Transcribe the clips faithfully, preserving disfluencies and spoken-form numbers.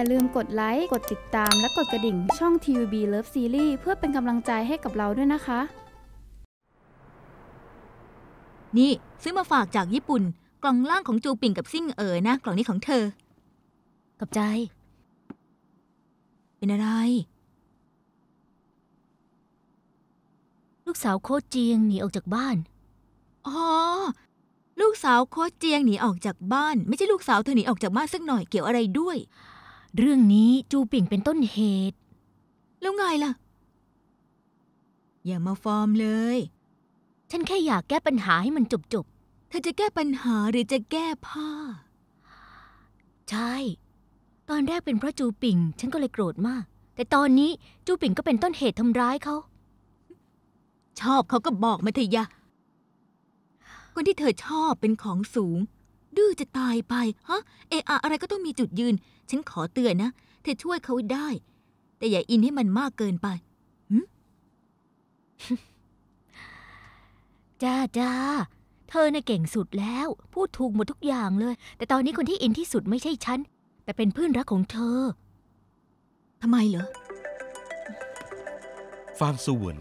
อย่าลืมกดไลค์กดติดตามและกดกระดิ่งช่อง ที วี บี Love Series เพื่อเป็นกำลังใจให้กับเราด้วยนะคะนี่ซื้อมาฝากจากญี่ปุ่นกล่องล่างของจูปิ่งกับซิ่งเอ๋ยนะกล่องนี้ของเธอขอบใจเป็นอะไรลูกสาวโคเจียงหนีออกจากบ้านอ๋อลูกสาวโคเจียงหนีออกจากบ้านไม่ใช่ลูกสาวเธอหนีออกจากบ้านสักหน่อยเกี่ยวอะไรด้วยเรื่องนี้จูปิ่งเป็นต้นเหตุแล้วไงล่ะอย่ามาฟอร์มเลยฉันแค่อยากแก้ปัญหาให้มันจบๆเธอจะแก้ปัญหาหรือจะแก้ผ้าใช่ตอนแรกเป็นเพราะจูปิ่งฉันก็เลยโกรธมากแต่ตอนนี้จูปิ่งก็เป็นต้นเหตุทำร้ายเขาชอบเขาก็บอกมาเถอะยะคนที่เธอชอบเป็นของสูงดื้อจะตายไปฮะเอออะไรก็ต้องมีจุดยืนฉันขอเตือนนะเธอช่วยเขาได้แต่อย่าอินให้มันมากเกินไปหึ จ้าจ้าเธอน่ะเก่งสุดแล้วพูดถูกหมดทุกอย่างเลยแต่ตอนนี้คนที่อินที่สุดไม่ใช่ฉันแต่เป็นเพื่อนรักของเธอทำไมเหรอฟางสวน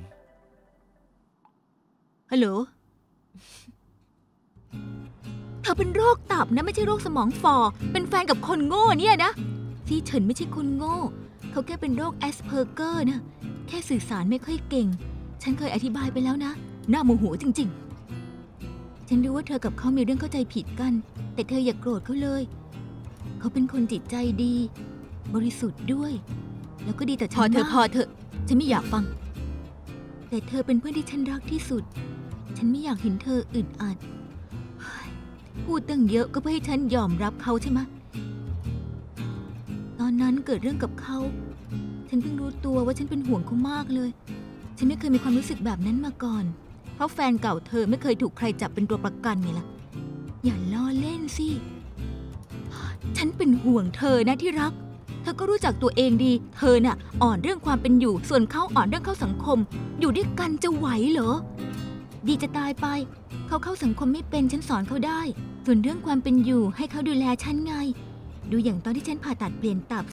ฮัลโหลเธอเป็นโรคตับนะไม่ใช่โรคสมองฝ่อเป็นแฟนกับคนโง่เนี่ยนะซีเฉินไม่ใช่คนโง่เขาแค่เป็นโรคแอสเพอร์เกอร์นะแค่สื่อสารไม่ค่อยเก่งฉันเคยอธิบายไปแล้วนะน่าโมโหจริงๆฉันรู้ว่าเธอกับเขามีเรื่องเข้าใจผิดกันแต่เธออย่าโกรธเขาเลยเขาเป็นคนจิตใจดีบริสุทธิ์ด้วยแล้วก็ดีต่อฉันมากพอเธอพอเธอฉันไม่อยากฟังแต่เธอเป็นเพื่อนที่ฉันรักที่สุดฉันไม่อยากเห็นเธออึดอัดพูดตั้งเยอะก็เพื่อให้ฉันยอมรับเขาใช่ไหมตอนนั้นเกิดเรื่องกับเขาฉันเพิ่งรู้ตัวว่าฉันเป็นห่วงเขามากเลยฉันไม่เคยมีความรู้สึกแบบนั้นมาก่อนเพราะแฟนเก่าเธอไม่เคยถูกใครจับเป็นตัวประกันไงล่ะอย่าล้อเล่นสิฉันเป็นห่วงเธอนะที่รักเธอก็รู้จักตัวเองดีเธอน่ะอ่อนเรื่องความเป็นอยู่ส่วนเขาอ่อนเรื่องเข้าสังคมอยู่ด้วยกันจะไหวเหรอดีจะตายไปเขาเข้าสังคมไม่เป็นฉันสอนเขาได้ส่วนเรื่องความเป็นอยู่ให้เขาดูแลฉันไงดูอย่างตอนที่ฉันผ่าตัดเปลี่ยนตับ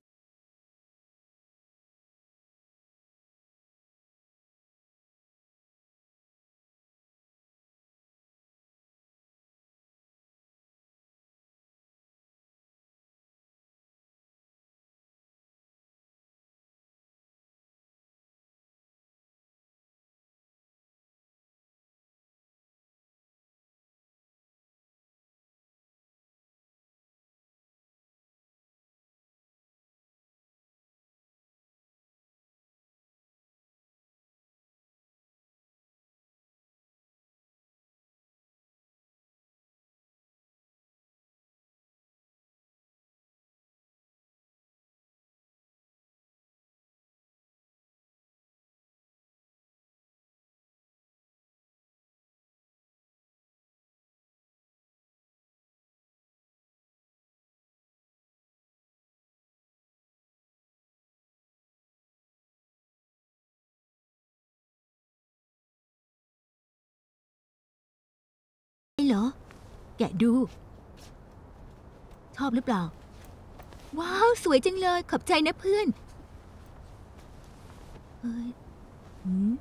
เหรอแกะดูชอบหรือเปล่าว้าวสวยจังเลยขอบใจนะเพื่อนเอ้ยหืมจะขอ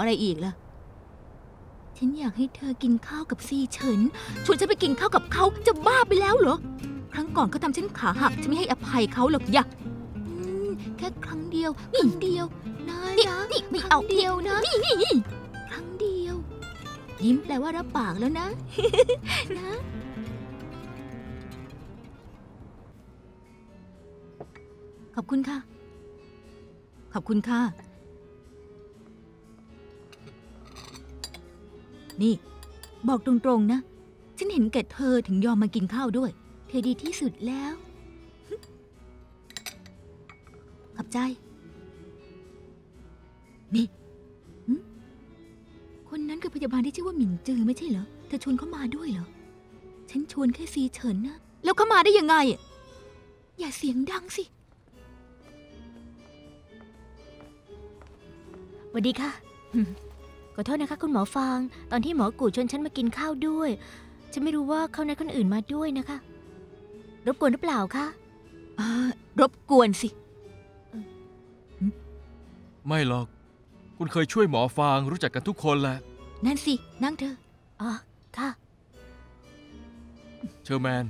อะไรอีกล่ะฉันอยากให้เธอกินข้าวกับซีเฉินชวนฉันไปกินข้าวกับเขาจะบ้าไปแล้วเหรอครั้งก่อนเขาทำฉันขาหักฉันไม่ให้อภัยเขาหรอกอย่าแค่ครั้งเดียวครั้งเดียวนะนะไม่เอาเดียวนะครั้งเดียวยิ้มแปลว่ารับปากแล้วนะนะขอบคุณค่ะขอบคุณค่ะนี่บอกตรงๆนะฉันเห็นแก่เธอถึงยอมมากินข้าวด้วยเธอดีที่สุดแล้วขอบใจนี่คนนั้นคือพยาบาลที่ชื่อว่าหมินจือไม่ใช่เหรอเธอชวนเขามาด้วยเหรอฉันชวนแค่ซีเฉินนะแล้วเขามาได้ยังไงอย่าเสียงดังสิสวัสดีค่ะขอโทษนะคะคุณหมอฟางตอนที่หมอกู่ชวนฉันมากินข้าวด้วย ฉันไม่รู้ว่าเขานัดคนอื่นมาด้วยนะคะรบกวนหรือเปล่าคะรบกวนสิไม่หรอกคุณเคยช่วยหมอฟางรู้จักกันทุกคนแหละนั่นสินั่งเธออ๋อค่ะเชอร์แมน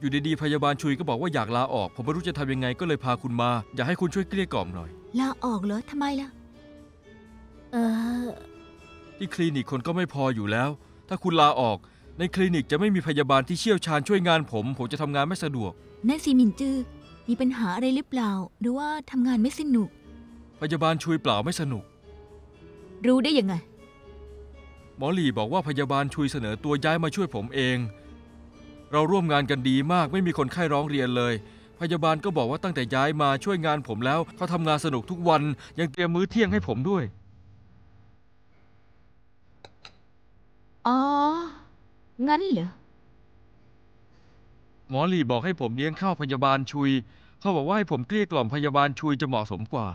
อยู่ดีๆพยาบาลชุยก็บอกว่าอยากลาออกผมไม่รู้จะทำยังไงก็เลยพาคุณมาอยากให้คุณช่วยเกลี้ยกล่อมหน่อยลาออกเหรอทำไมล่ะเออที่คลินิกคนก็ไม่พออยู่แล้วถ้าคุณลาออกในคลินิกจะไม่มีพยาบาลที่เชี่ยวชาญช่วยงานผมผมจะทำงานไม่สะดวกนั่นสิมินจือมีปัญหาอะไรหรือเปล่าหรือว่าทำงานไม่สนุกพยาบาลชุยเปล่าไม่สนุกรู้ได้ยังไงหมอหลี่บอกว่าพยาบาลชุยเสนอตัวย้ายมาช่วยผมเองเราร่วมงานกันดีมากไม่มีคนไข้ร้องเรียนเลยพยาบาลก็บอกว่าตั้งแต่ย้ายมาช่วยงานผมแล้วเขาทำงานสนุกทุกวันยังเตรียมมื้อเที่ยงให้ผมด้วยอ๋องั้นเหรอหมอหลี่บอกให้ผมเลี้ยงข้าวพยาบาลชุยเขาบอกว่าให้ผมเกลี้ยกล่อมพยาบาลชุยจะเหมาะสมกว่า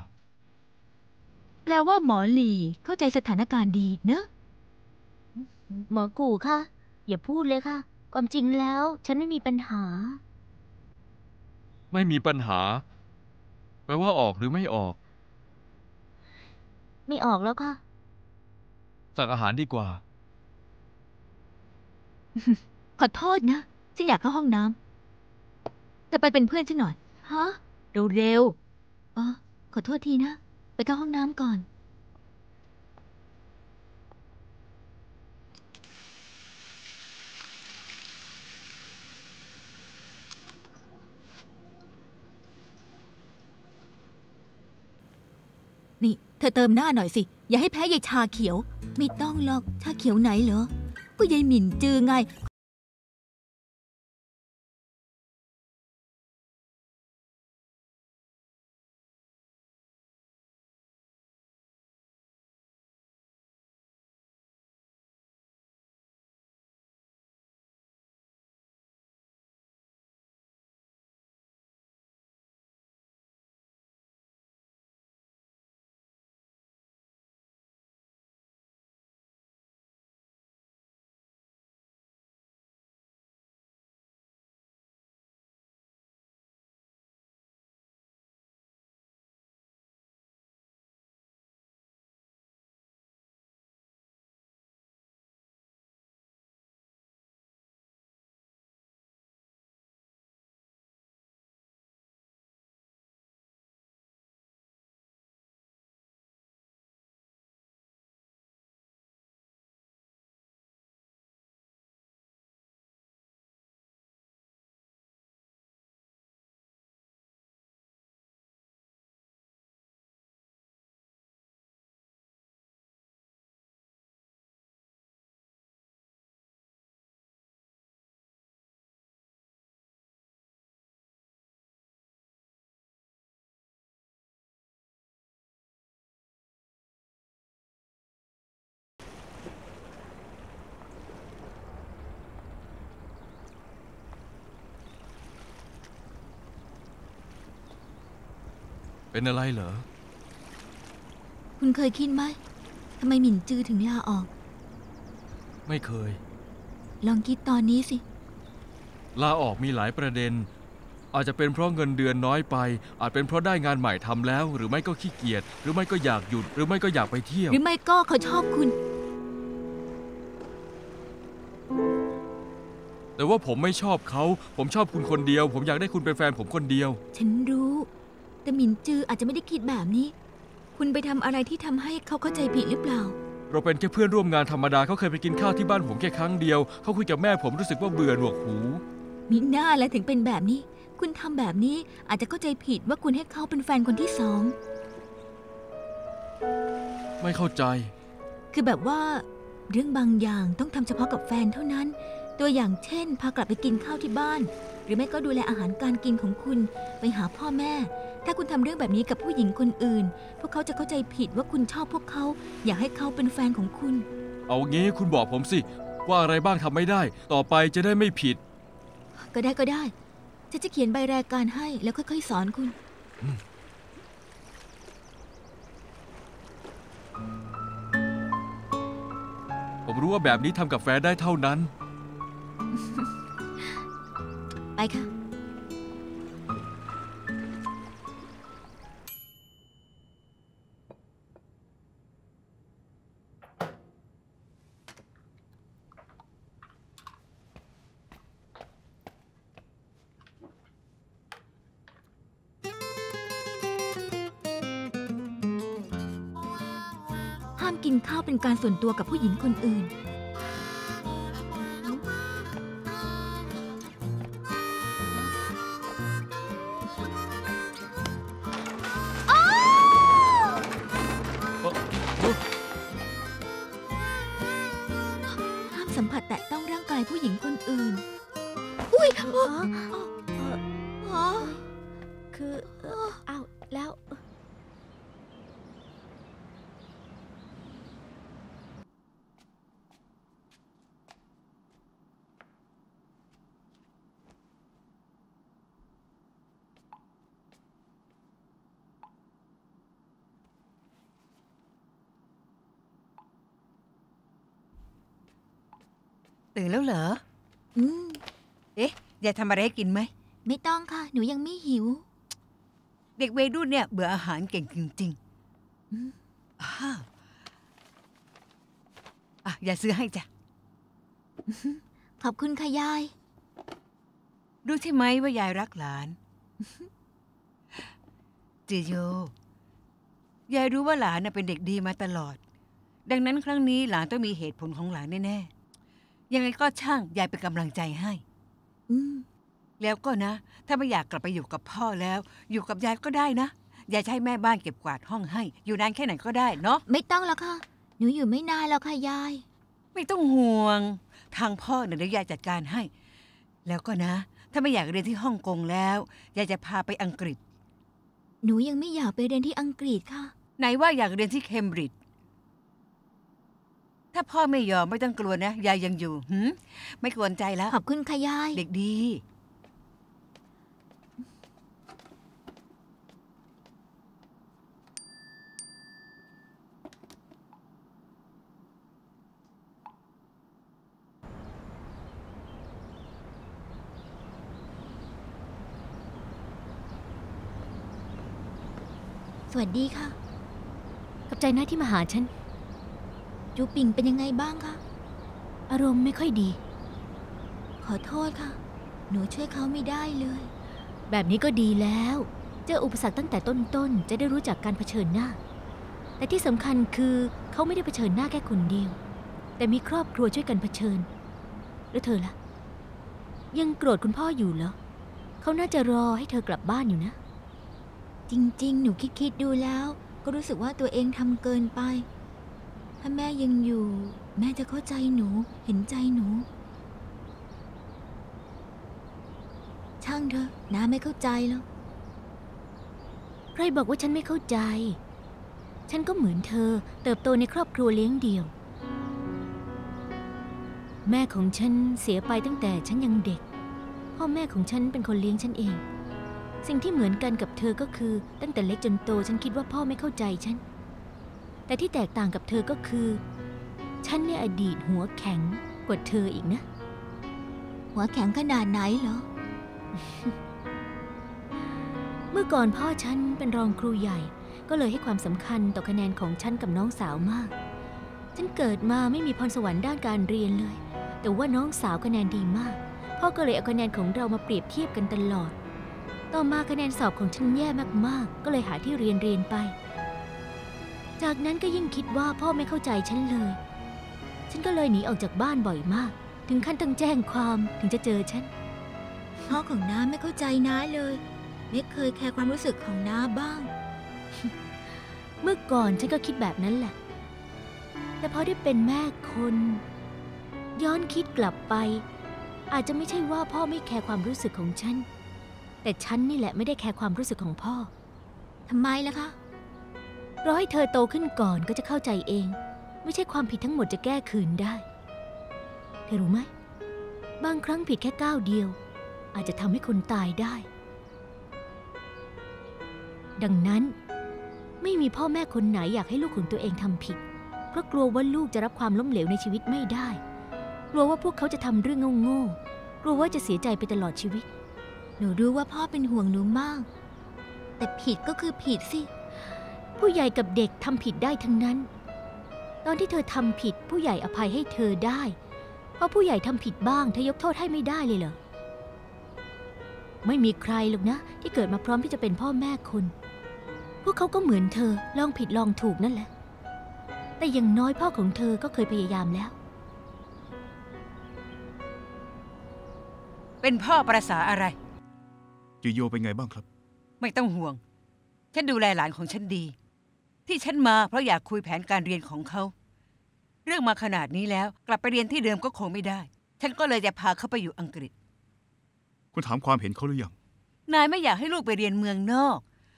แปลว่าหมอหลี่เข้าใจสถานการณ์ดีเนอะหมอกู่ค่ะอย่าพูดเลยค่ะความจริงแล้วฉันไม่มีปัญหาไม่มีปัญหาแปลว่าออกหรือไม่ออกไม่ออกแล้วค่ะสั่งอาหารดีกว่าขอโทษนะฉันอยากเข้าห้องน้ำจะไปเป็นเพื่อนฉันหน่อยฮะเร็วๆอ๋อขอโทษทีนะไปเข้าห้องน้ำก่อนนี่เธอเติมหน้าหน่อยสิอย่าให้แพ้ยายชาเขียวไม่ต้องหรอกชาเขียวไหนเหรอก็ยายหมิ่นจือไงเป็นอะไรเหรอคุณเคยคิดไหมทำไมหมิ่นจือถึงลาออกไม่เคยลองคิดตอนนี้สิลาออกมีหลายประเด็นอาจจะเป็นเพราะเงินเดือนน้อยไปอาจเป็นเพราะได้งานใหม่ทำแล้วหรือไม่ก็ขี้เกียจหรือไม่ก็อยากหยุดหรือไม่ก็อยากไปเที่ยวหรือไม่ก็เขาชอบคุณแต่ว่าผมไม่ชอบเขาผมชอบคุณคนเดียวผมอยากได้คุณเป็นแฟนผมคนเดียวฉันรู้แต่หมิ่นจืออาจจะไม่ได้คิดแบบนี้คุณไปทำอะไรที่ทำให้เขาเข้าใจผิดหรือเปล่าเราเป็นแค่เพื่อนร่วมงานธรรมดาเขาเคยไปกินข้าวที่บ้านผมแค่ครั้งเดียวเขาคุยกับแม่ผมรู้สึกว่าเบื่อหนวกหูมิหน้าอะไรถึงเป็นแบบนี้คุณทำแบบนี้อาจจะเข้าใจผิดว่าคุณให้เขาเป็นแฟนคนที่สองไม่เข้าใจคือแบบว่าเรื่องบางอย่างต้องทำเฉพาะกับแฟนเท่านั้นตัวอย่างเช่นพากลับไปกินข้าวที่บ้านหรือไม่ก็ดูแลอาหารการกินของคุณไปหาพ่อแม่ถ้าคุณทำเรื่องแบบนี้กับผู้หญิงคนอื่นพวกเขาจะเข้าใจผิดว่าคุณชอบพวกเขาอยากให้เขาเป็นแฟนของคุณเอางี้คุณบอกผมสิว่าอะไรบ้างทำไม่ได้ต่อไปจะได้ไม่ผิดก็ได้ก็ได้ฉันจะเขียนใบรายการให้แล้วค่อยๆสอนคุณผมรู้ว่าแบบนี้ทำกับแฟนได้เท่านั้น ไปค่ะกินข้าวเป็นการส่วนตัวกับผู้หญิงคนอื่นห้ามสัมผัสแตะต้องร่างกายผู้หญิงคนอื่นอุ้ยคือเอาแล้วตื่นแล้วเหรออืมเอ๊ะยายทำอะไรให้กินไหมไม่ต้องค่ะหนูยังไม่หิวเด็กวัยรุ่นเนี่ยเบื่ออาหารเก่งจริงๆอืมอ้าวอ่ะยายซื้อให้จ้ะขอบคุณค่ะยายรู้ใช่ไหมว่ายายรักหลานจิโยยายรู้ว่าหลานน่ะเป็นเด็กดีมาตลอดดังนั้นครั้งนี้หลานต้องมีเหตุผลของหลานแน่ๆยังไงก็ช่างยายเป็นกำลังใจให้อืมแล้วก็นะถ้าไม่อยากกลับไปอยู่กับพ่อแล้วอยู่กับยายก็ได้นะยายใช้แม่บ้านเก็บกวาดห้องให้อยู่นานแค่ไหนก็ได้เนาะไม่ต้องแล้วค่ะหนูอยู่ไม่นานแล้วค่ะยายไม่ต้องห่วงทางพ่อเดี๋ยวยายจัดการให้แล้วก็นะถ้าไม่อยากเรียนที่ฮ่องกงแล้วยายจะพาไปอังกฤษหนูยังไม่อยากไปเรียนที่อังกฤษค่ะไหนว่าอยากเรียนที่เคมบริดจ์ถ้าพ่อไม่ยอมไม่ต้องกลัวนะยายยังอยู่หืมไม่กวนใจแล้วขอบคุณค่ะยายเด็กดีสวัสดีค่ะขอบใจนะที่มาหาฉันจูปิ่งเป็นยังไงบ้างคะอารมณ์ไม่ค่อยดีขอโทษค่ะหนูช่วยเขาไม่ได้เลยแบบนี้ก็ดีแล้วเจออุปสรรคตั้งแต่ต้นๆจะได้รู้จักการเผชิญหน้าแต่ที่สำคัญคือเขาไม่ได้เผชิญหน้าแค่คนเดียวแต่มีครอบครัวช่วยกันเผชิญแล้วเธอล่ะยังโกรธคุณพ่ออยู่เหรอเขาน่าจะรอให้เธอกลับบ้านอยู่นะจริงๆหนูคิดๆดูแล้วก็รู้สึกว่าตัวเองทำเกินไปถ้าแม่ยังอยู่แม่จะเข้าใจหนูเห็นใจหนูช่างเถอะน้าไม่เข้าใจแล้วใครบอกว่าฉันไม่เข้าใจฉันก็เหมือนเธอเติบโตในครอบครัวเลี้ยงเดี่ยวแม่ของฉันเสียไปตั้งแต่ฉันยังเด็กพ่อแม่ของฉันเป็นคนเลี้ยงฉันเองสิ่งที่เหมือนกันกับเธอก็คือตั้งแต่เล็กจนโตฉันคิดว่าพ่อไม่เข้าใจฉันแต่ที่แตกต่างกับเธอก็คือฉันในอดีตหัวแข็งกว่าเธออีกนะหัวแข็งขนาดไหนเหรอ เมื่อก่อนพ่อฉันเป็นรองครูใหญ่ก็เลยให้ความสำคัญต่อคะแนนของฉันกับน้องสาวมากฉันเกิดมาไม่มีพรสวรรค์ด้านการเรียนเลยแต่ว่าน้องสาวคะแนนดีมากพ่อก็เลยเอาคะแนนของเรามาเปรียบเทียบกันตลอดต่อมาคะแนนสอบของฉันแย่มากๆก็เลยหาที่เรียนเรียนไปจากนั้นก็ยิ่งคิดว่าพ่อไม่เข้าใจฉันเลยฉันก็เลยหนีออกจากบ้านบ่อยมากถึงขั้นต้องแจ้งความถึงจะเจอฉันพ่อของน้าไม่เข้าใจน้าเลยไม่เคยแคร์ความรู้สึกของน้าบ้าง เมื่อก่อนฉันก็คิดแบบนั้นแหละแต่พอได้เป็นแม่คนย้อนคิดกลับไปอาจจะไม่ใช่ว่าพ่อไม่แคร์ความรู้สึกของฉันแต่ฉันนี่แหละไม่ได้แคร์ความรู้สึกของพ่อทำไมล่ะคะรอให้เธอโตขึ้นก่อนก็จะเข้าใจเองไม่ใช่ความผิดทั้งหมดจะแก้คืนได้เธอรู้ไหมบางครั้งผิดแค่ก้าวเดียวอาจจะทำให้คนตายได้ดังนั้นไม่มีพ่อแม่คนไหนอยากให้ลูกของตัวเองทำผิดเพราะกลัวว่าลูกจะรับความล้มเหลวในชีวิตไม่ได้ ลัวว่าพวกเขาจะทำเรื่องโง่ๆกลัวว่าจะเสียใจไปตลอดชีวิตหนูรู้ว่าพ่อเป็นห่วงหนูมากแต่ผิดก็คือผิดสิผู้ใหญ่กับเด็กทำผิดได้ทั้งนั้นตอนที่เธอทำผิดผู้ใหญ่อภัยให้เธอได้เพราะผู้ใหญ่ทำผิดบ้างเธอยกโทษให้ไม่ได้เลยเหรอไม่มีใครหรอกนะที่เกิดมาพร้อมที่จะเป็นพ่อแม่คนพวกเขาก็เหมือนเธอลองผิดลองถูกนั่นแหละแต่อย่างน้อยพ่อของเธอก็เคยพยายามแล้วเป็นพ่อประสาอะไรจิโยเป็นไงบ้างครับไม่ต้องห่วงฉันดูแลหลานของฉันดีที่ฉันมาเพราะอยากคุยแผนการเรียนของเขาเรื่องมาขนาดนี้แล้วกลับไปเรียนที่เดิมก็คงไม่ได้ฉันก็เลยจะพาเขาไปอยู่อังกฤษคุณถามความเห็นเขาหรือยังนายไม่อยากให้ลูกไปเรียนเมืองนอก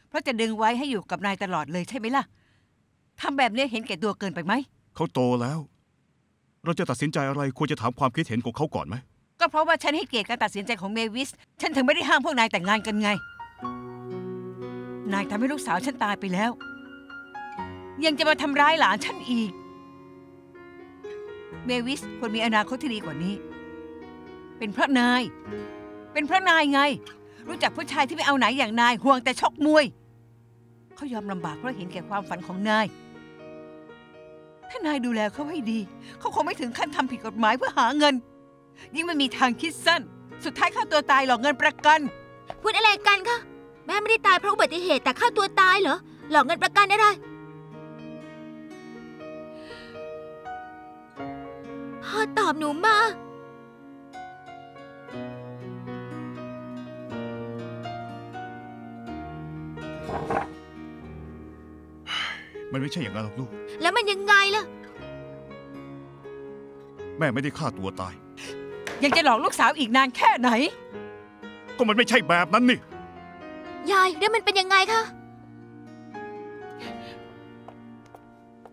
เพราะจะดึงไว้ให้อยู่กับนายตลอดเลยใช่ไหมล่ะทำแบบนี้เห็นแก่ตัวเกินไปไหมเขาโตแล้วเราจะตัดสินใจอะไรควรจะถามความคิดเห็นของเขาก่อนไหมก็เพราะว่าฉันให้เกียรติการตัดสินใจของเมวิสฉันถึงไม่ได้ห้ามพวกนายแต่งงานกันไงนายทำให้ลูกสาวฉันตายไปแล้วยังจะมาทำร้ายหลานฉันอีกเมวิสควรมีอนาคตที่ดีกว่านี้เป็นเพราะนายเป็นเพราะนายไงรู้จักผู้ชายที่ไม่เอาไหนอย่างนายห่วงแต่ชกมวยเขายอมลำบากเพราะเห็นแก่ความฝันของนายถ้านายดูแลเขาให้ดีเขาคงไม่ถึงขั้นทำผิดกฎหมายเพื่อหาเงินยิ่งไม่มีทางคิดสั้นสุดท้ายฆ่าตัวตายหลอกเงินประกันพูดอะไรกันคะแม่ไม่ได้ตายเพราะอุบัติเหตุแต่ฆ่าตัวตายเหรอหลอกเงินประกันอะไรพ่อตอบหนูมามันไม่ใช่อย่างนั้นหรอกลูกแล้วมันยังไงล่ะแม่ไม่ได้ฆ่าตัวตายยังจะหลอกลูกสาวอีกนานแค่ไหนก็มันไม่ใช่แบบนั้นนี่ยายแล้วมันเป็นยังไงคะ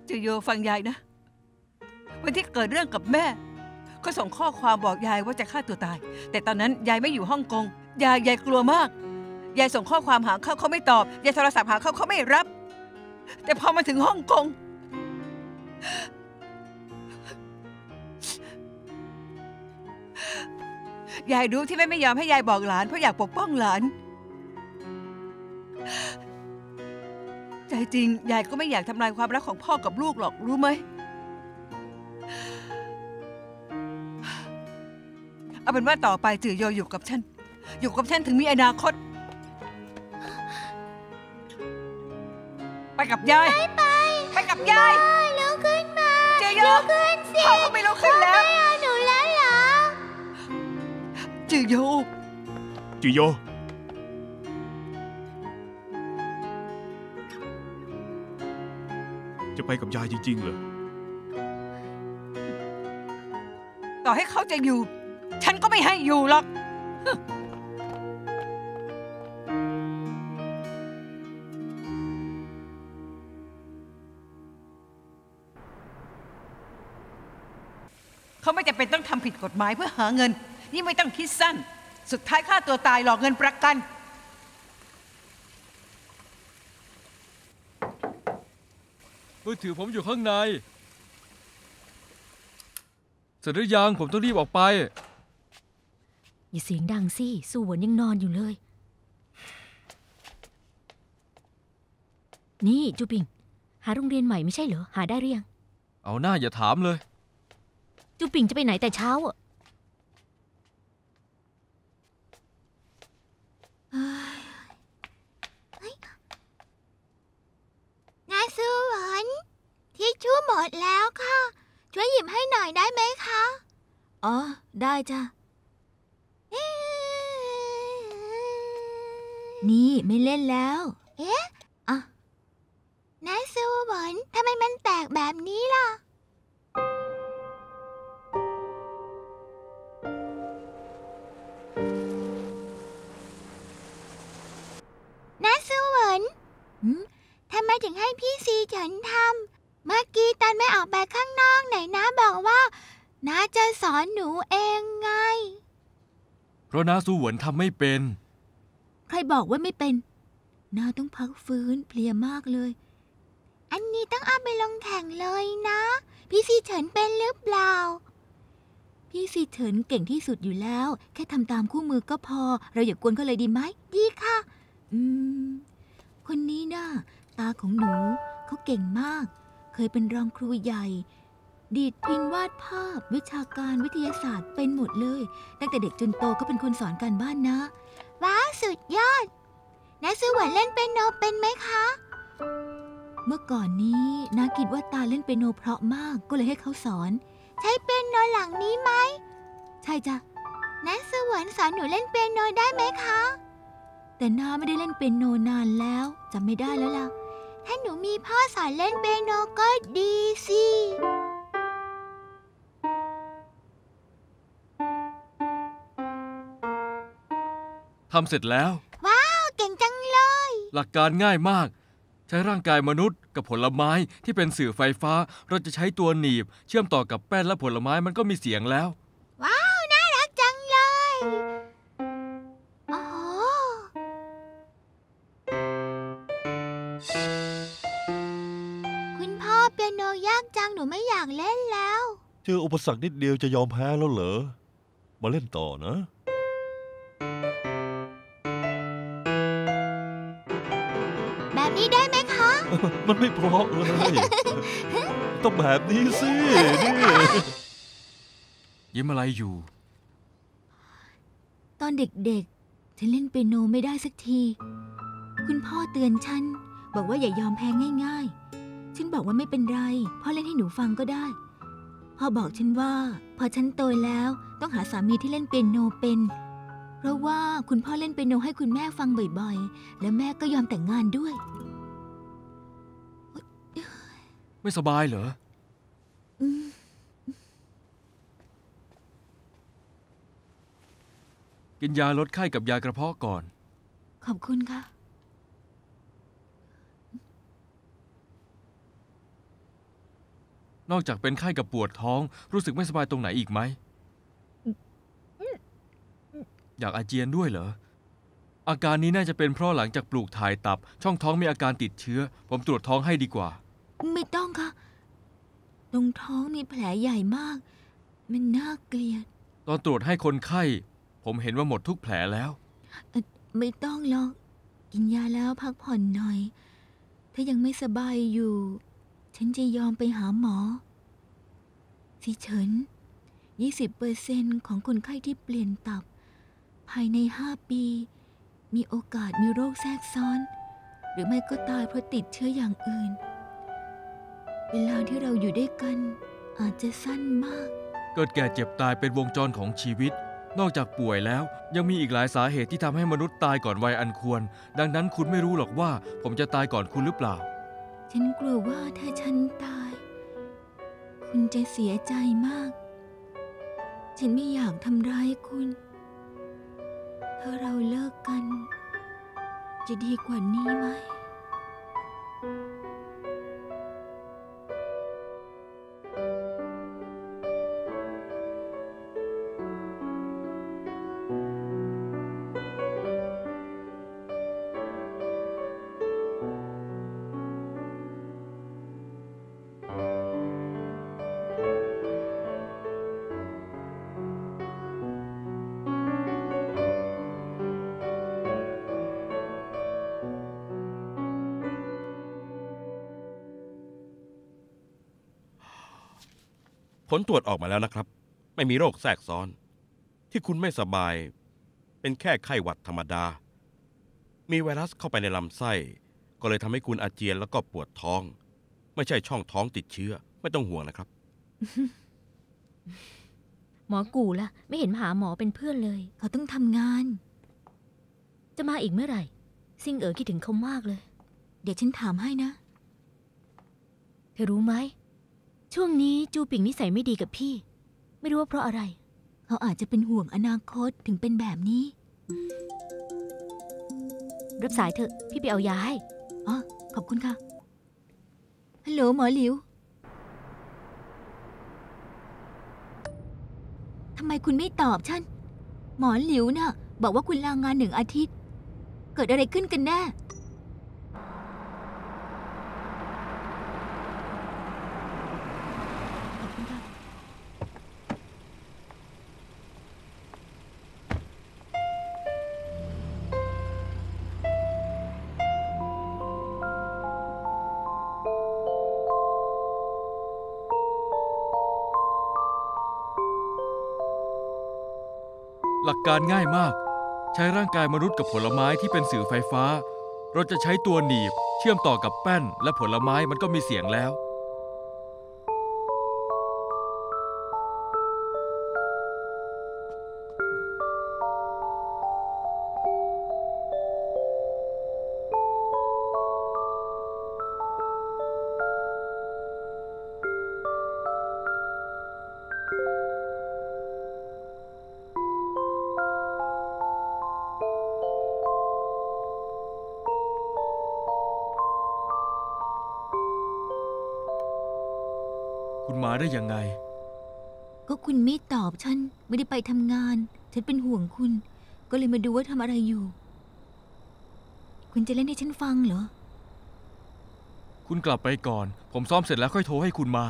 จิโยฟังยายนะวันที่เกิดเรื่องกับแม่ก็ส่งข้อความบอกยายว่าจะฆ่าตัวตายแต่ตอนนั้นยายไม่อยู่ฮ่องกงยายยายกลัวมากยายส่งข้อความหาเขาเขาไม่ตอบยายโทรศัพท์หาเขาเขาไม่รับแต่พอมาถึงฮ่องกงยายรู้ที่แม่ไม่ยอมให้ยายบอกหลานเพราะอยากปกป้องหลานใจจริงยายก็ไม่อยากทำลายความรักของพ่อกับลูกหรอกรู้ไหมเอาเป็นว่าต่อไปจือโยอยู่กับฉันอยู่กับฉันถึงมีอนาคตไปกับยายไม่ไปไปกับยายลุกขึ้นมาจือโยลุกขึ้นสิพ่อเขาไม่ลุกขึ้นแล้วไม่เอาหนูแล้วเหรอจือโยจือโยจะไปกับยายจริงๆเหรอต่อให้เขาจะอยู่ฉันก็ไม่ให้อยู่หรอกเขาไม่จำเป็นต้องทำผิดกฎหมายเพื่อหาเงินนี่ไม่ต้องคิดสั้นสุดท้ายฆ่าตัวตายหลอกเงินประกันมือถือผมอยู่ข้างในเสร็จหรือยังผมต้องรีบออกไปอย่าเสียงดังสิสุวรรณยังนอนอยู่เลยนี่จูปิงหาโรงเรียนใหม่ไม่ใช่เหรอหาได้หรือยังเอาหน้าอย่าถามเลยจูปิงจะไปไหนแต่เช้าอ่ะนายสุวรรณที่ทิชชู่หมดแล้วค่ะช่วยหยิบให้หน่อยได้ไหมคะอ๋อได้จ้ะนี่ไม่เล่นแล้วเอ๊ะอ่ะนายสุวรรณทำไมมันแตกแบบนี้ล่ะนายสุวรรณทำไมถึงให้พี่ซีเฉินทำเมื่อกี้ตอนแม่ออกไปข้างนอกไหนนะบอกว่าน้าจะสอนหนูเองไงเพราะน้าสุวรรณทำไม่เป็นใครบอกว่าไม่เป็นน้าต้องพักฟื้นเพลียมากเลยอันนี้ต้องเอาไปลงแข่งเลยนะพี่ซีเฉินเป็นหรือเปล่า พี่ซีเฉินเก่งที่สุดอยู่แล้วแค่ทำตามคู่มือก็พอเราอย่ากวนเขาเลยดีไหมดีค่ะอืมคนนี้น่ะตาของหนูเขาเก่งมากเคยเป็นรองครูใหญ่ดีดพินวาดภาพวิชาการวิทยาศาสตร์เป็นหมดเลยตั้งแต่เด็กจนโตก็เป็นคนสอนการบ้านนะว้าวสุดยอดน้าซื้อหวนเล่นเปียโนเป็นไหมคะเมื่อก่อนนี้น้าคิดว่าตาเล่นเปียโนเพราะมากก็เลยให้เขาสอนใช้เปียโนหลังนี้ไหมใช่จ้ะน้าซื้อหวนสอนหนูเล่นเปียโนได้ไหมคะแต่น้าไม่ได้เล่นเปียโนนานแล้วจำไม่ได้แล้วล่ะถ้าหนูมีพ่อสอนเล่นเปียโนก็ดีสิทำเสร็จแล้วว้าวเก่งจังเลยหลักการง่ายมากใช้ร่างกายมนุษย์กับผลไม้ที่เป็นสื่อไฟฟ้าเราจะใช้ตัวหนีบเชื่อมต่อกับแป้นและผลไม้มันก็มีเสียงแล้วว้าวน่ารักจังเลยโอ้คุณพ่อเปียโนยากจังหนูไม่อยากเล่นแล้วเจออุปสรรคนิดเดียวจะยอมแพ้แล้วเหรอมาเล่นต่อนะนี่ได้ไหมคะมันไม่เพราะเลยต้องแบบนี้สินี่ยิ้มอะไรอยู่ตอนเด็กๆฉันเล่นเปียโนไม่ได้สักทีคุณพ่อเตือนฉันบอกว่าอย่ายอมแพ้ง่ายๆฉันบอกว่าไม่เป็นไรพ่อเล่นให้หนูฟังก็ได้พ่อบอกฉันว่าพอฉันโตแล้วต้องหาสามีที่เล่นเปียโนเป็นเพราะว่าคุณพ่อเล่นเปียโนให้คุณแม่ฟังบ่อยๆและแม่ก็ยอมแต่งงานด้วยไม่สบายเหรอกินยาลดไข้กับยากระเพาะก่อนขอบคุณค่ะนอกจากเป็นไข้กับปวดท้องรู้สึกไม่สบายตรงไหนอีกไหมอยากอาเจียนด้วยเหรออาการนี้น่าจะเป็นเพราะหลังจากปลูกถ่ายตับช่องท้องมีอาการติดเชื้อผมตรวจท้องให้ดีกว่าไม่ต้องค่ะตรงท้องมีแผลใหญ่มากมันน่าเกลียดตอนตรวจให้คนไข้ผมเห็นว่าหมดทุกแผลแล้วไม่ต้องหรอกกินยาแล้วพักผ่อนหน่อยถ้ายังไม่สบายอยู่ฉันจะยอมไปหาหมอสิเฉิน ยี่สิบเปอร์เซ็นต์ ของคนไข้ที่เปลี่ยนตับภายในห้าปีมีโอกาสมีโรคแทรกซ้อนหรือไม่ก็ตายเพราะติดเชื้ออย่างอื่นเวลาที่เราอยู่ด้วยกันอาจจะสั้นมากเกิดแก่เจ็บตายเป็นวงจรของชีวิตนอกจากป่วยแล้วยังมีอีกหลายสาเหตุที่ทำให้มนุษย์ตายก่อนวัยอันควรดังนั้นคุณไม่รู้หรอกว่าผมจะตายก่อนคุณหรือเปล่าฉันกลัวว่าถ้าฉันตายคุณจะเสียใจมากฉันไม่อยากทำร้ายคุณถ้าเราเลิกกันจะดีกว่านี้ไหมผลตรวจออกมาแล้วนะครับไม่มีโรคแทรกซ้อนที่คุณไม่สบายเป็นแค่ไข้หวัดธรรมดามีไวรัสเข้าไปในลำไส้ก็เลยทำให้คุณอาเจียนแล้วก็ปวดท้องไม่ใช่ช่องท้องติดเชื้อไม่ต้องห่วงนะครับ หมอกู่ล่ะไม่เห็นหาหมอเป็นเพื่อนเลยเขาต้องทำงานจะมาอีกเมื่อไหร่ซิงเอ๋อคิดถึงเขามากเลยเดี๋ยวฉันถามให้นะเธอรู้ไหมช่วงนี้จูปิ่งนิสัยไม่ดีกับพี่ไม่รู้ว่าเพราะอะไรเขาอาจจะเป็นห่วงอนาคตถึงเป็นแบบนี้รับสายเถอะพี่ไปเอายาให้อ๋อขอบคุณค่ะฮัลโหลหมอหลิวทำไมคุณไม่ตอบฉันหมอหลิวน่ะบอกว่าคุณลางานหนึ่งอาทิตย์เกิดอะไรขึ้นกันแน่ หลักการง่ายมากใช้ร่างกายมนุษย์กับผลไม้ที่เป็นสื่อไฟฟ้าเราจะใช้ตัวหนีบเชื่อมต่อกับแป้นและผลไม้มันก็มีเสียงแล้วคุณมาได้ยังไงก็คุณไม่ตอบฉันไม่ได้ไปทำงานฉันเป็นห่วงคุณก็เลยมาดูว่าทำอะไรอยู่คุณจะเล่นให้ฉันฟังเหรอคุณกลับไปก่อนผมซ้อมเสร็จแล้วค่อยโทรให้คุณมา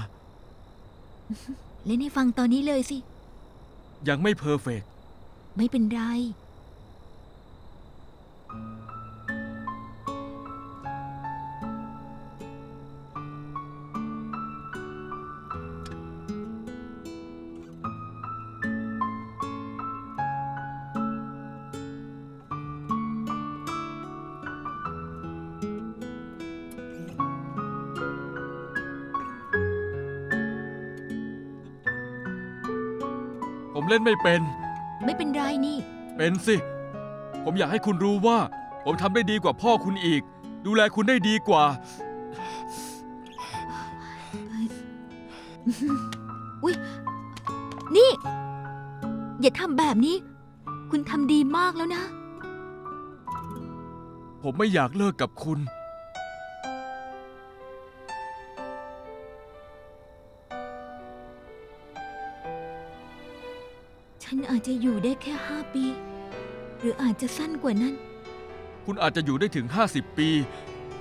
เล่นให้ฟังตอนนี้เลยสิยังไม่เพอร์เฟกต์ไม่เป็นไรผมเล่นไม่เป็นไม่เป็นไรนี่เป็นสิผมอยากให้คุณรู้ว่าผมทำได้ดีกว่าพ่อคุณอีกดูแลคุณได้ดีกว่าอุ๊ยนี่อย่าทำแบบนี้คุณทำดีมากแล้วนะผมไม่อยากเลิกกับคุณฉันอาจจะอยู่ได้แค่ห้าปีหรืออาจจะสั้นกว่านั้นคุณอาจจะอยู่ได้ถึงห้าสิบปี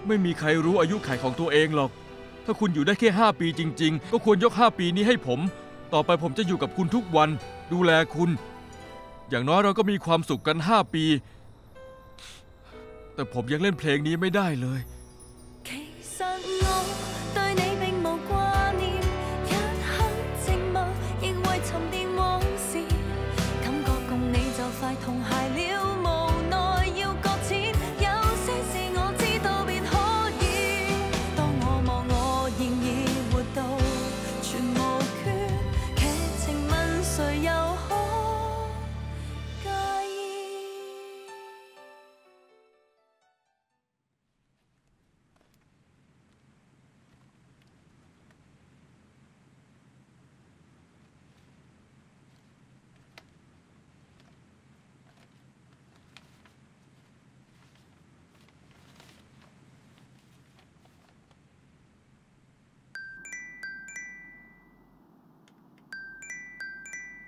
ไม่มีใครรู้อายุขัยของตัวเองหรอกถ้าคุณอยู่ได้แค่ห้าปีจริงๆก็ควรยกห้าปีนี้ให้ผมต่อไปผมจะอยู่กับคุณทุกวันดูแลคุณอย่างน้อยเราก็มีความสุขกันห้าปีแต่ผมยังเล่นเพลงนี้ไม่ได้เลย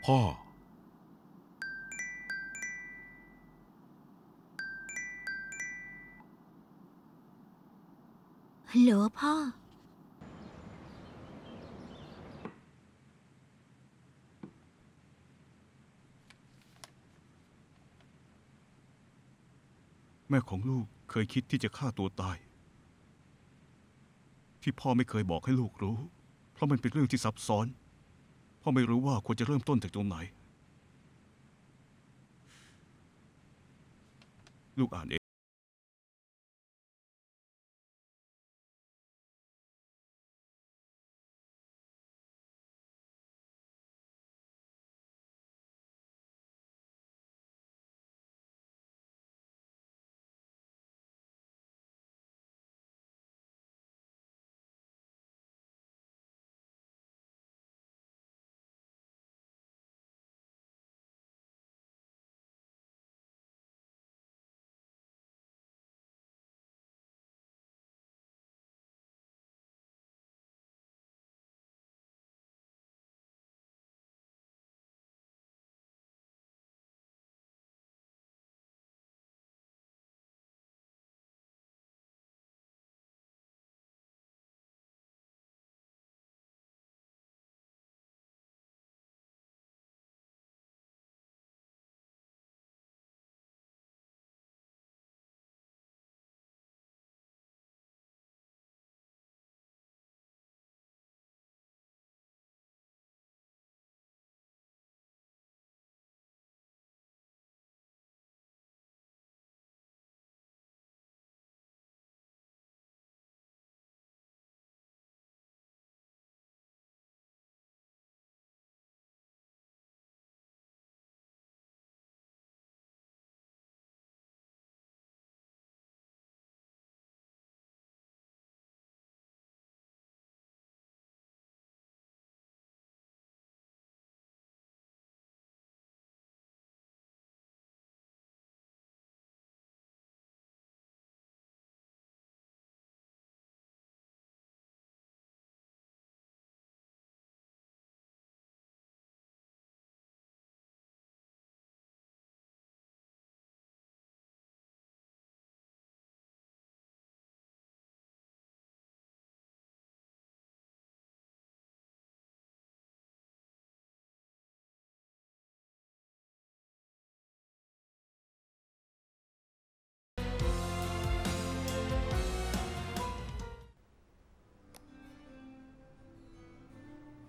พ่อฮัลโหลพ่อแม่ของลูกเคยคิดที่จะฆ่าตัวตายที่พ่อไม่เคยบอกให้ลูกรู้เพราะมันเป็นเรื่องที่ซับซ้อนพ่อไม่รู้ว่าควรจะเริ่มต้นจากตรงไหนลูกอ่านเอง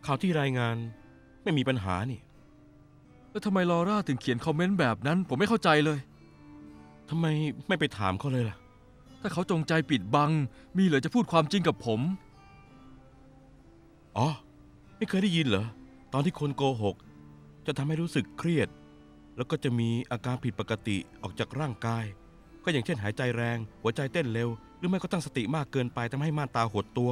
ข่าวที่รายงานไม่มีปัญหานี่แล้วทำไมลอร่าถึงเขียนคอมเมนต์แบบนั้นผมไม่เข้าใจเลยทำไมไม่ไปถามเขาเลยล่ะถ้าเขาจงใจปิดบังมีเหลือจะพูดความจริงกับผมอ๋อไม่เคยได้ยินเหรอตอนที่คนโกหกจะทำให้รู้สึกเครียดแล้วก็จะมีอาการผิดปกติออกจากร่างกายก็อย่างเช่นหายใจแรงหัวใจเต้นเร็วหรือไม่ก็ตั้งสติมากเกินไปทำให้ม่านตาหดตัว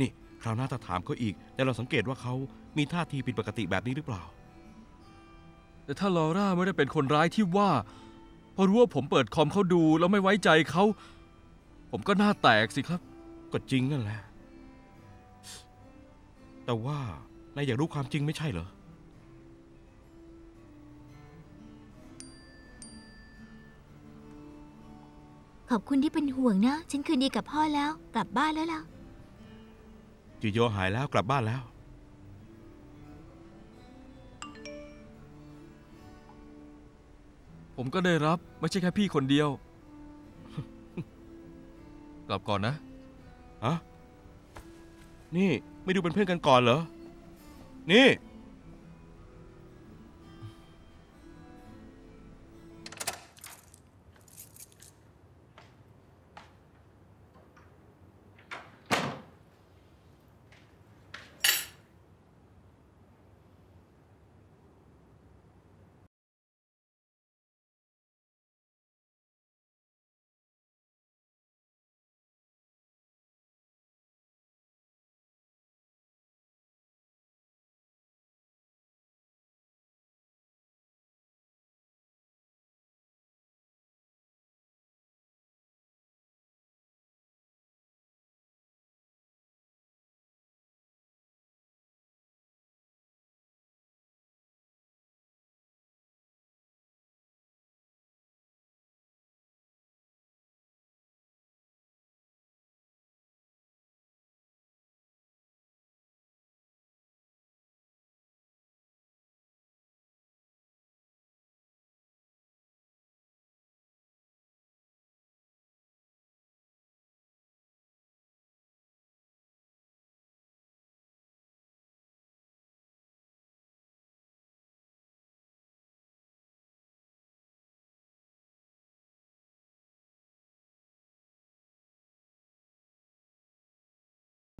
นี่คราวหน้าถ้าถามเขาอีกแต่เราสังเกตว่าเขามีท่าทีผิดปกติแบบนี้หรือเปล่าแต่ถ้าลอร่าไม่ได้เป็นคนร้ายที่ว่าพอรู้ว่าผมเปิดคอมเขาดูแล้วไม่ไว้ใจเขาผมก็หน้าแตกสิครับก็จริงนั่นแหละแต่ว่านายอยากรู้ความจริงไม่ใช่เหรอขอบคุณที่เป็นห่วงนะฉันคืนดีกับพ่อแล้วกลับบ้านแล้วล่ะจิโยหายแล้วกลับบ้านแล้วผมก็ได้รับไม่ใช่แค่พี่คนเดียวกลับก่อนนะฮะนี่ไม่ดูเป็นเพื่อนกันก่อนเหรอนี่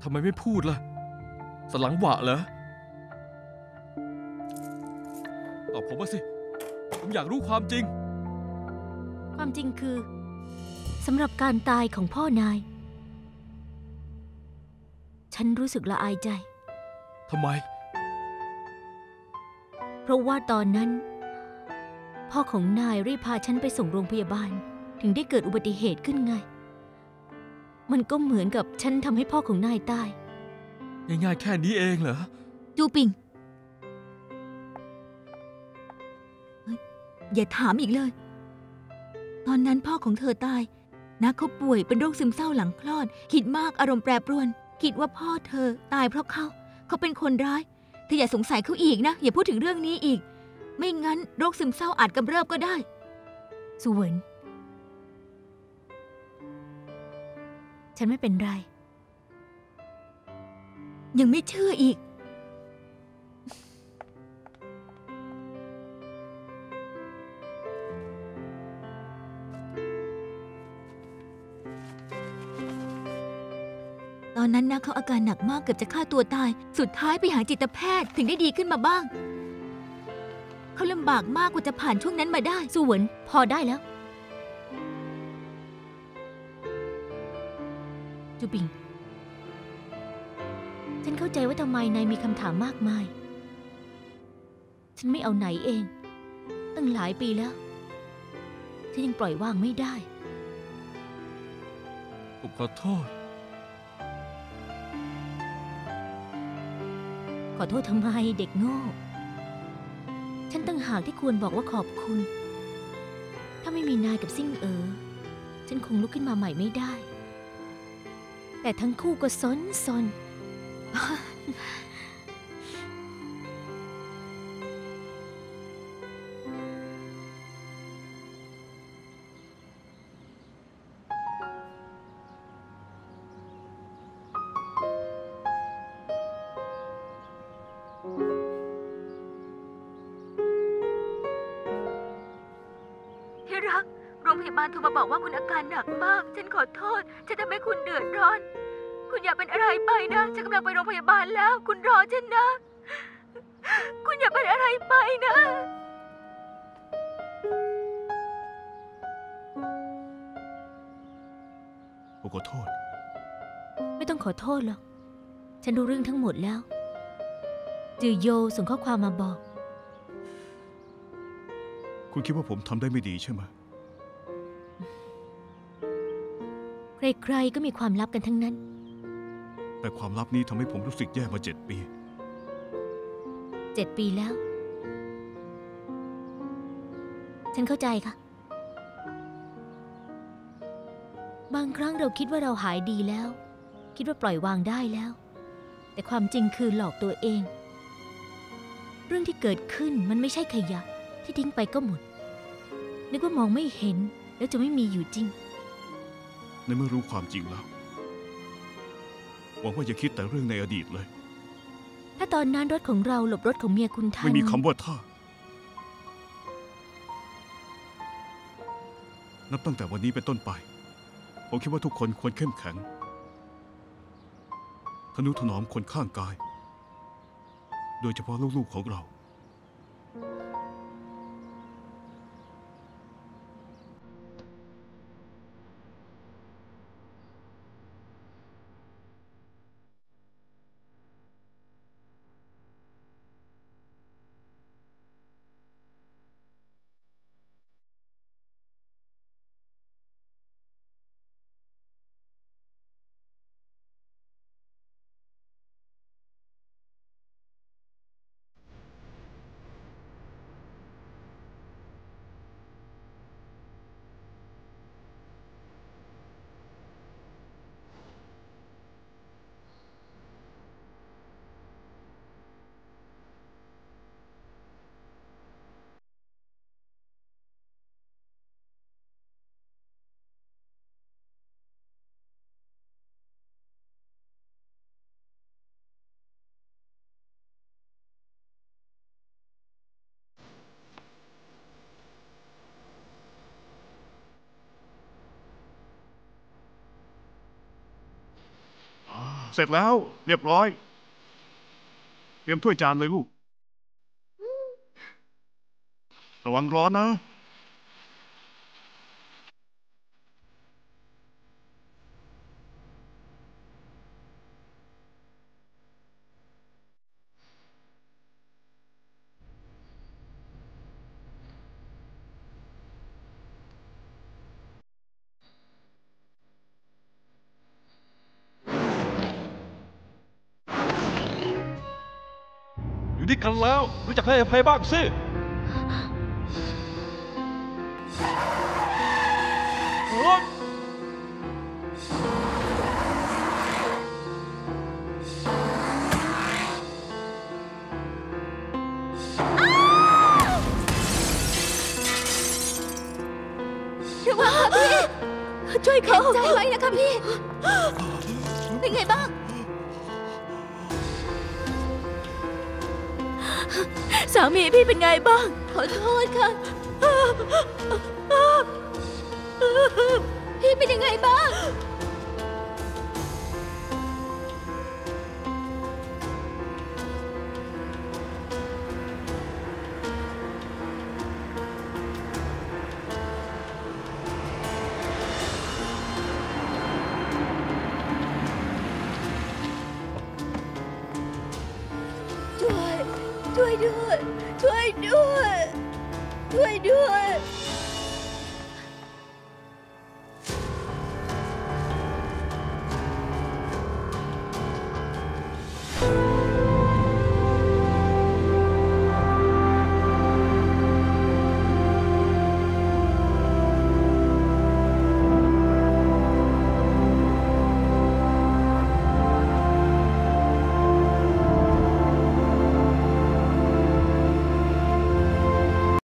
ทำไมไม่พูดล่ะสลังหวะเหรอตอบผมมาสิผมอยากรู้ความจริงความจริงคือสำหรับการตายของพ่อนายฉันรู้สึกละอายใจทำไมเพราะว่าตอนนั้นพ่อของนายรีบพาฉันไปส่งโรงพยาบาลถึงได้เกิดอุบัติเหตุขึ้นไงมันก็เหมือนกับฉันทำให้พ่อของนายตายง่ายๆแค่นี้เองเหรอจูปิงอย่าถามอีกเลยตอนนั้นพ่อของเธอตายนะเขาป่วยเป็นโรคซึมเศร้าหลังคลอดคิดมากอารมณ์แปรปรวนคิดว่าพ่อเธอตายเพราะเขาเขาเป็นคนร้ายเธออย่าสงสัยเขาอีกนะอย่าพูดถึงเรื่องนี้อีกไม่งั้นโรคซึมเศร้าอาจกำเริบก็ได้สุวรรณฉันไม่เป็นไรยังไม่เชื่ออีกตอนนั้นนะเขาอาการหนักมากเกือบจะฆ่าตัวตายสุดท้ายไปหาจิตแพทย์ถึงได้ดีขึ้นมาบ้างเขาลำบากมากกว่าจะผ่านช่วงนั้นมาได้สุวรรณพอได้แล้วจูปิงฉันเข้าใจว่าทำไมนายมีคำถามมากมายฉันไม่เอาไหนเองตั้งหลายปีแล้วฉันยังปล่อยวางไม่ได้ผมขอโทษขอโทษทำไมเด็กโง่ฉันตั้งหากที่ควรบอกว่าขอบคุณถ้าไม่มีนายกับซิ่งเอ๋อฉันคงลุกขึ้นมาใหม่ไม่ได้แต่ทั้งคู่ก็สนสน รักโรงพยาบาลโทรมาบอกว่าคุณอาการหนักมากฉันขอโทษฉันทำให้คุณเดือดร้อนคุณอย่าเป็นอะไรไปนะฉันกำลังไปโรงพยาบาลแล้วคุณรอฉันนะคุณอย่าเป็นอะไรไปนะขอโทษไม่ต้องขอโทษหรอกฉันรู้เรื่องทั้งหมดแล้วจือโยส่งข้อความมาบอกคุณคิดว่าผมทำได้ไม่ดีใช่ไหมใครๆก็มีความลับกันทั้งนั้นแต่ความลับนี้ทำให้ผมรู้สึกแย่มาเจ็ดปีเจ็ดปีแล้วฉันเข้าใจค่ะบางครั้งเราคิดว่าเราหายดีแล้วคิดว่าปล่อยวางได้แล้วแต่ความจริงคือหลอกตัวเองเรื่องที่เกิดขึ้นมันไม่ใช่ขยะที่ทิ้งไปก็หมดนึกว่ามองไม่เห็นแล้วจะไม่มีอยู่จริงในเมื่อรู้ความจริงแล้วหวังว่าอย่าคิดแต่เรื่องในอดีตเลยถ้าตอนนั้นรถของเราหลบรถของเมียคุณทันไม่มีคำว่าถ้านับตั้งแต่วันนี้เป็นต้นไปผมคิดว่าทุกคนควรเข้มแข็งทนุถนอมคนข้างกายโดยเฉพาะลูกๆของเราเสร็จแล้วเรียบร้อยเตรียมถ้วยจานเลยลูกระวังร้อนนะอยู่ด้วยกันแล้วรู้จักให้อภัยบ้างสิเดี๋ยวว่าพี่ช่วยเขาใจไว้นะคะพี่เป็นไงบ้างสามีพี่เป็นไงบ้างขอโทษค่ะพี่เป็นยังไงบ้างช่วยด้วยช่วยด้วยช่วยด้วย